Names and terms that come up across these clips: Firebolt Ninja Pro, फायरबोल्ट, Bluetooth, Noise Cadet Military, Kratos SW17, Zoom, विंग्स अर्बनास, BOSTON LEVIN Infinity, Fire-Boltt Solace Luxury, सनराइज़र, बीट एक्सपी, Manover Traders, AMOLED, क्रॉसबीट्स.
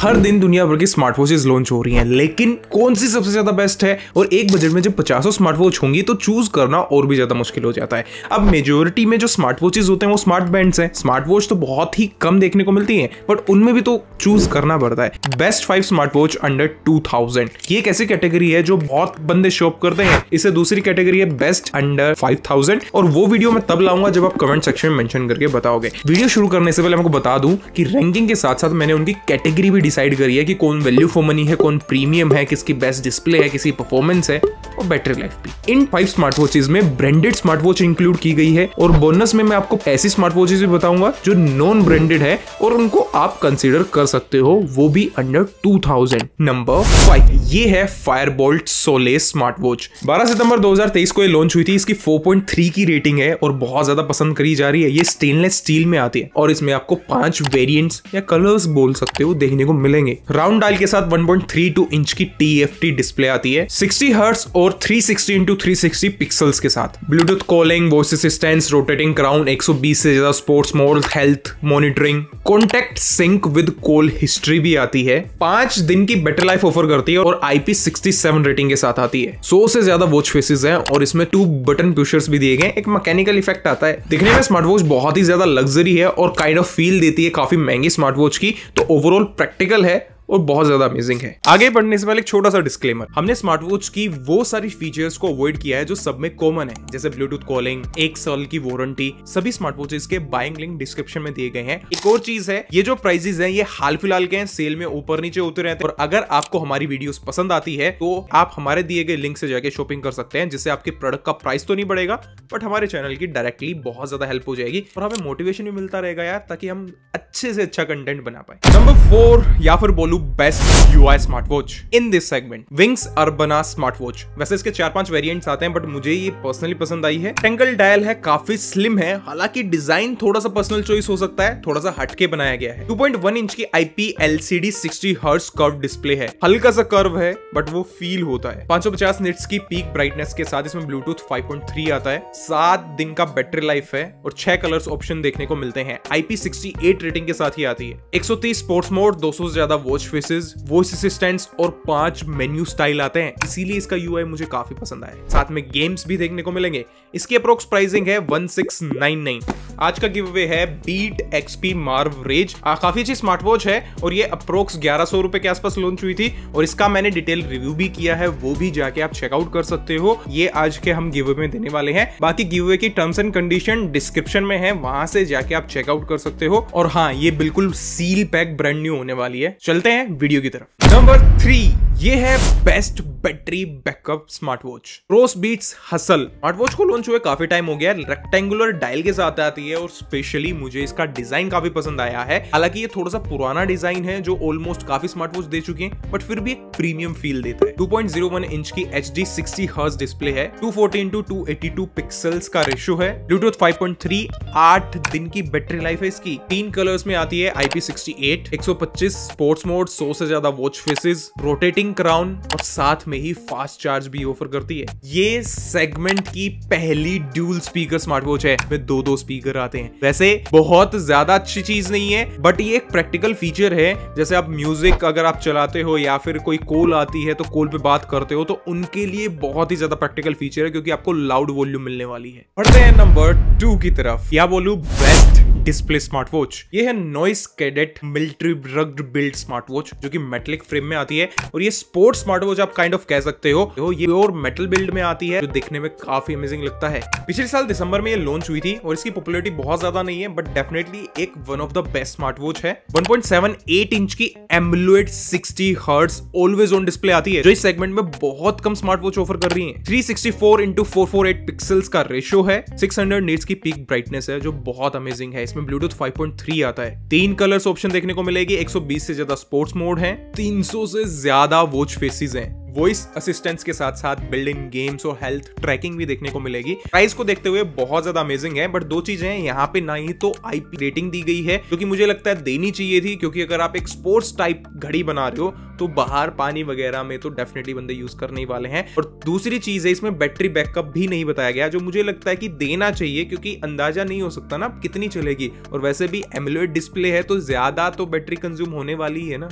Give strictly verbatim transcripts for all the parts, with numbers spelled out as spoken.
हर दिन दुनिया भर की स्मार्ट वॉचेस लॉन्च हो रही हैं, लेकिन कौन सी सबसे ज्यादा बेस्ट है? और एक बजट में जब पचासों स्मार्ट वॉच होंगी तो चूज करना और भी ज्यादा मुश्किल हो जाता है। अब मेजोरिटी में जो स्मार्ट वॉचेस होते हैं वो स्मार्ट बैंड्स हैं। स्मार्ट वॉच तो बहुत ही कम देखने को मिलती है, बट उनमें भी तो चूज करना पड़ता है। Best five smart watch under two thousand, ये एक ऐसी कैटेगरी है जो बहुत बंदे शॉप करते हैं। इसे दूसरी कैटेगरी है बेस्ट अंडर फाइव थाउजेंड, और वो वीडियो मैं तब लाऊंगा जब आप कमेंट सेक्शन में मेंशन करके बताओगे। वीडियो शुरू करने से पहले मैं आपको बता दूं कि रैंकिंग के साथ साथ मैंने उनकी कैटेगरी भी डिसाइड करी है कि कौन वैल्यू फॉर मनी है, कौन प्रीमियम है, किसकी बेस्ट डिस्प्ले है, किसकी परफॉर्मेंस है और बैटरी लाइफ भी। इन फाइव स्मार्ट वॉचेस में ब्रांडेड स्मार्ट वॉच इंक्लूड की गई है, और बोनस में मैं आपको ऐसी स्मार्ट वॉचेस भी बताऊंगा जो नॉन ब्रांडेड है और उनको आप कंसीडर कर सकते हो, वो भी under two thousand. Number five ये है फायरबोल्ट सोलेस स्मार्ट वॉच। बारह सितंबर दो हज़ार तेईस को ये लॉन्च हुई थी। इसकी फोर पॉइंट थ्री की रेटिंग है और बहुत ज्यादा पसंद करी जा रही है। ये स्टेनलेस स्टील में आती है और इसमें आपको पांच वेरिएंट्स या कलर्स बोल सकते हो देखने को मिलेंगे। राउंड डायल के साथ one point thirty two inch की टी एफ टी डिस्प्ले आती है, सिक्सटी हर्ट्ज और three sixty into three sixty pixels के साथ। Bluetooth calling, voice assistance, rotating crown, one hundred बीस से ज्यादा sports mode, health monitoring, contact sync with call history भी आती है। पांच दिन की बैटरी लाइफ ऑफर करती है और I P sixty seven rating के साथ आती है। सौ से ज्यादा वॉच फेसेस हैं और इसमें टू बटन पुशर्स भी दिए गए। एक मैकेनिकल इफेक्ट आता है। दिखने में स्मार्ट वॉच बहुत ही ज्यादा लग्जरी है और काइंड ऑफ फील देती है काफी महंगी स्मार्ट वॉच की, तो ओवरऑल प्रैक्टिकल है और बहुत ज्यादा अमेजिंग है। आगे बढ़ने से पहले एक छोटा सा डिस्क्लेमर, हमने स्मार्ट वॉच की वो सारी फीचर्स को अवॉइड किया है जो सब में कॉमन है, जैसे ब्लूटूथ कॉलिंग, एक साल की वारंटी। सभी स्मार्ट वॉचेस के बाइंग लिंक डिस्क्रिप्शन में दिए गए हैं। एक और चीज है, ये जो प्राइसेस हैं ये हाल फिलहाल के हैं, सेल में ऊपर नीचे होते रहते हैं। और अगर आपको हमारी वीडियोस पसंद आती है तो आप हमारे दिए गए लिंक से जाके शॉपिंग कर सकते हैं, जिससे आपके प्रोडक्ट का प्राइस तो नहीं बढ़ेगा बट हमारे चैनल की डायरेक्टली बहुत ज्यादा हेल्प हो जाएगी और हमें मोटिवेशन भी मिलता रहेगा यार, ताकि हम अच्छे से अच्छा कंटेंट बना पाए। नंबर फोर या फिर बोलू best U I smart watch in this segment, विंग्स अर्बनास smart watch. वैसे इसके चार पांच वेरिएंट्स आते हैं बट मुझे ये पर्सनली पसंद आई है। टेंगल डायल है, काफी स्लिम है, हालांकि डिजाइन थोड़ा सा पर्सनल चॉइस हो सकता है, थोड़ा सा हटके बनाया गया है। टू पॉइंट वन इंच की I P L C D sixty hertz curve display है। हल्का सा कर्व है बट वो फील होता है। फाइव हंड्रेड फिफ्टी निट्स की पीक ब्राइटनेस के साथ इसमें ब्लूटूथ फाइव पॉइंट थ्री आता है। सात दिन का बैटरी लाइफ है और छह कलर्स ऑप्शन देखने को मिलते हैं। I P sixty eight rating के साथ ही आती है। वन थर्टी स्पोर्ट्स मोड, दो सौ से ज्यादा वॉच फेसेस, वॉइस असिस्टेंट्स और पांच मेन्यू स्टाइल आते हैं, इसीलिए इसका यूआई मुझे काफी पसंद आया। साथ में गेम्स भी देखने को मिलेंगे। इसकी अप्रोक्स प्राइसिंग है वन सिक्स नाइन नाइन। आज का गिव अवे है बीट एक्सपी मार्व रेज। काफी अच्छी स्मार्ट वॉच है और ये अप्रोक्स ग्यारह सौ रुपए के आसपास लॉन्च हुई थी और इसका मैंने डिटेल रिव्यू भी किया है, वो भी जाके आप चेकआउट कर सकते हो। ये आज के हम गिव अवे में देने वाले हैं। बाकी गिव अवे की टर्म्स एंड कंडीशन डिस्क्रिप्शन में है, वहां से जाके आप चेकआउट कर सकते हो। और हाँ, ये बिल्कुल सील पैक ब्रांड न्यू होने वाली है। चलते हैं वीडियो की तरफ। नंबर थ्री ये है best battery backup smart watch, क्रॉसबीट्स Hustle. Smart watch को लॉन्च हुए काफी टाइम हो गया। रेक्टेंगुलर डायल के साथ आती है और स्पेशली मुझे इसका डिजाइन काफी पसंद आया है। हालांकि ये थोड़ा सा पुराना डिजाइन है जो ऑलमोस्ट काफी स्मार्ट वॉच दे चुकी हैं, बट फिर भी एक प्रीमियम फील देता है। Two point zero one inch की H D sixty hertz display है। Two fourteen into two eighty two pixels का रेशियो है। ब्लूटूथ फाइव पॉइंट थ्री, आठ दिन की बैटरी लाइफ है इसकी। तीन कलर्स में आती है। I P sixty eight, one hundred पच्चीस स्पोर्ट्स मोड, सौ से ज्यादा वॉच फेसेस, रोटेटिंग क्राउन और साथ में ही फास्ट चार्ज भी ऑफर करती है। ये सेगमेंट की पहली ड्यूल स्पीकर स्मार्ट वॉच है, इसमें दो दो स्पीकर आते हैं। वैसे बहुत ज्यादा अच्छी चीज नहीं है बट ये एक प्रैक्टिकल फीचर है। जैसे आप म्यूजिक अगर आप चलाते हो या फिर कोई कॉल आती है तो कॉल पे बात करते हो, तो उनके लिए बहुत ही ज्यादा प्रैक्टिकल फीचर है क्योंकि आपको लाउड वॉल्यूम मिलने वाली है। बढ़ते हैं नंबर टू की तरफ, या बोलू बेस्ट डिस्प्ले स्मार्ट वॉच। ये है Noise Cadet military rugged build smart watch, जो कि मेटलिक फ्रेम में आती है और ये स्पोर्ट्स स्मार्ट वॉच आप काइंड ऑफ कह सकते हो। तो ये और मेटल बिल्ड में आती है जो दिखने में काफी अमेजिंग लगता है। पिछले साल दिसंबर में ये लॉन्च हुई थी और इसकी पॉपुलैरिटी बहुत ज्यादा नहीं है बट डेफिनेटली एक one of the best smart watch है। One point seven eight inch की AMOLED sixty hertz always on display आती है, जो इस सेगमेंट में बहुत कम स्मार्ट वॉच ऑफर कर रही है। Three sixty four into four forty eight pixels का रेशियो है। सिक्स हंड्रेड निट्स की पीक ब्राइटनेस है जो बहुत अमेजिंग है। इसमें ब्लूटूथ फाइव पॉइंट थ्री आता है। तीन कलर्स ऑप्शन देखने को मिलेगी। वन हंड्रेड बीस से ज्यादा स्पोर्ट्स मोड हैं, तीन सौ से ज्यादा वॉच फेसेस हैं। वॉइस असिस्टेंस के साथ साथ बिल्ड इन गेम्स और हेल्थ ट्रैकिंग भी देखने को मिलेगी। प्राइस को देखते हुए बहुत ज्यादा अमेजिंग है बट दो चीजें हैं यहाँ पे, ना ही तो आईपी रेटिंग दी गई है जो कि मुझे लगता है देनी चाहिए थी, क्योंकि अगर आप एक स्पोर्ट्स टाइप घड़ी बना रहे हो तो बाहर पानी वगैरह में तो डेफिनेटली बंदे यूज करने वाले हैं। और दूसरी चीज है, इसमें बैटरी बैकअप भी नहीं बताया गया, जो मुझे लगता है कि देना चाहिए क्योंकि अंदाजा नहीं हो सकता ना कितनी चलेगी, और वैसे भी एमोलेड डिस्प्ले है तो ज्यादा तो बैटरी कंज्यूम होने वाली है ना।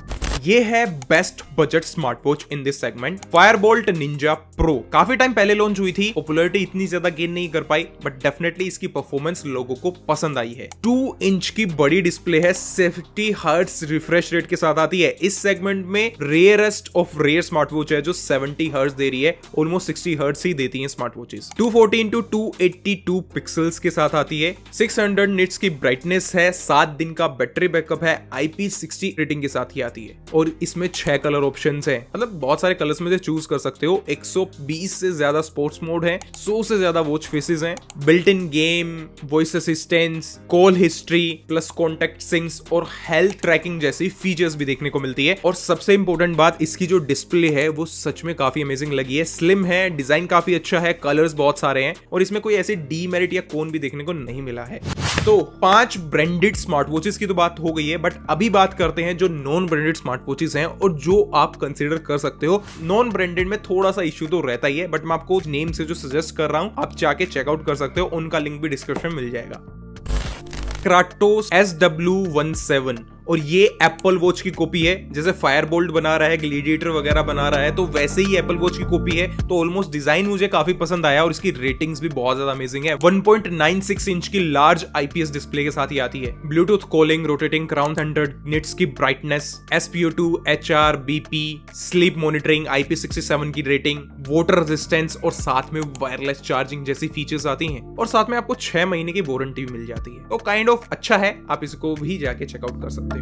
ये है best budget smart watch in this segment, फायरबोल्ट Ninja Pro. काफी टाइम पहले लॉन्च हुई थी, पॉपुलैरिटी इतनी ज्यादा गेन नहीं कर पाई, बट डेफिनेटली इसकी परफॉर्मेंस लोगों को पसंद आई है। टू इंच की बड़ी डिस्प्ले है, सेवेंटी हर्ट्स रिफ्रेश रेट के साथ आती है। इस सेगमेंट में rarest of rare smart watch है जो सेवेंटी हर्ट्स दे रही है, ऑलमोस्ट सिक्सटी हर्ट्स ही देती है smart watches. Two forty into two eighty two pixels के साथ आती है, सिक्स हंड्रेड निट्स की ब्राइटनेस है, सात दिन का बैटरी बैकअप है, आई पी सिक्सटी रेटिंग के साथ ही आती है और इसमें छह कलर ऑप्शंस हैं, मतलब बहुत सारे कलर्स में से चूज कर सकते हो। एक सौ बीस से ज्यादा स्पोर्ट्स मोड हैं, सौ से ज्यादा वॉच फेसेस हैं, built in game, voice assistance, call history, plus contact syncs और हेल्थ ट्रैकिंग जैसी फीचर्स भी देखने को मिलती है। और सबसे इंपॉर्टेंट बात, इसकी जो डिस्प्ले है वो सच में काफी अमेजिंग लगी है, स्लिम है, डिजाइन काफी अच्छा है, कलर्स बहुत सारे हैं और इसमें कोई ऐसे डीमेरिट या कोन भी देखने को नहीं मिला है। तो पांच ब्रांडेड स्मार्ट वॉचेस की तो बात हो गई है, बट अभी बात करते हैं जो नॉन ब्रांडेड स्मार्ट वॉचेस हैं और जो आप कंसीडर कर सकते हो। नॉन ब्रांडेड में थोड़ा सा इश्यू तो रहता ही है, बट मैं आपको नेम से जो सजेस्ट कर रहा हूं आप जाके चेकआउट कर सकते हो, उनका लिंक भी डिस्क्रिप्शन मिल जाएगा। क्राटोस एस डब्ल्यू सेवनटीन, और ये एप्पल वॉच की कॉपी है। जैसे फायरबोल्ट बना रहा है, ग्लेडिएटर वगैरह बना रहा है, तो वैसे ही एप्पल वॉच की कॉपी है। तो ऑलमोस्ट डिजाइन मुझे काफी पसंद आया और इसकी रेटिंग्स भी बहुत ज्यादा अमेजिंग है। One point nine six inch की large I P S display के साथ ही आती है, Bluetooth calling, rotating crown, hundred nits की brightness, S P O two, H R, B P, sleep monitoring, I P sixty seven की rating, water resistance और साथ में वायरलेस चार्जिंग जैसी फीचर्स आती हैं और साथ में आपको छह महीने की वारंटी भी मिल जाती है। तो काइंड ऑफ अच्छा है, आप इसको भी जाके चेकआउट कर सकते हो।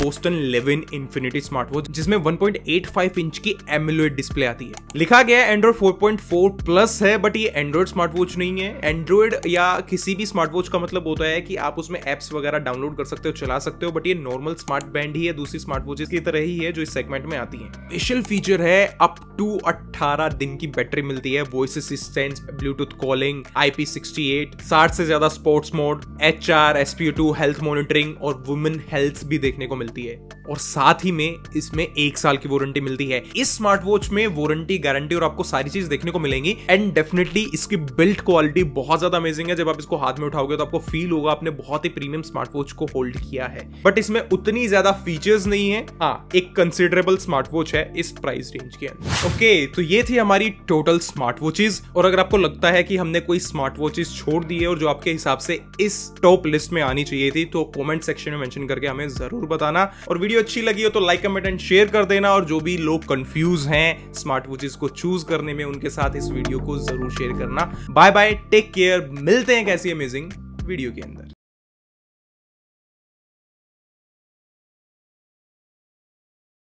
Boston Levin infinity smart watch, जिसमें one point eight five inch की एमोलेड डिस्प्ले आती है। लिखा गया है Android four point four plus है, बट ये एंड्रॉइड स्मार्ट वॉच नहीं है। एंड्रॉइड या किसी भी स्मार्ट वॉच का मतलब होता है कि आप उसमें एप्स वगैरह डाउनलोड कर सकते हो, चला सकते हो, बट ये नॉर्मल स्मार्ट बैंड ही है, दूसरी स्मार्ट वॉचेस की तरह ही है जो इस सेगमेंट में आती है। स्पेशल फीचर है, अप टू अट्ठारह दिन की बैटरी मिलती है, voice assistance, Bluetooth calling, I P sixty eight, साठ से ज्यादा sports mode, H R, S P O two, health monitoring और वुमेन हेल्थ भी देखने को मिलती है और साथ ही में इसमें एक साल की वारंटी मिलती है। इस स्मार्ट वॉच में वारंटी, गारंटी और आपको सारी चीज देखने को मिलेंगी। एंड डेफिनेटली इसकी बिल्ड क्वालिटी बहुत ज्यादा अमेजिंग है, जब आप इसको हाथ में उठाओगे तो आपको फील होगा आपने बहुत ही प्रीमियम स्मार्ट वॉच को होल्ड किया है। बट इसमें उतनी ज्यादा फीचर्स नहीं है, हाँ एक कंसिडरेबल स्मार्ट वॉच है इस प्राइस रेंज के अंदर। ओके, तो ये थी हमारी टोटल स्मार्ट वॉचेस। और अगर आपको लगता है कि हमने कोई स्मार्ट वॉचेस छोड़ दी है और जो आपके हिसाब से इस टॉप लिस्ट में आनी चाहिए थी, तो कॉमेंट सेक्शन में मेंशन करके हमें जरूर बताना। और वीडियो अच्छी लगी हो तो लाइक, कमेंट एंड शेयर कर देना। और जो भी लोग कंफ्यूज हैं स्मार्ट वॉचेस को चूज करने में, उनके साथ इस वीडियो को जरूर शेयर करना। बाय बाय, टेक केयर, मिलते हैं एक ऐसी अमेजिंग वीडियो के अंदर।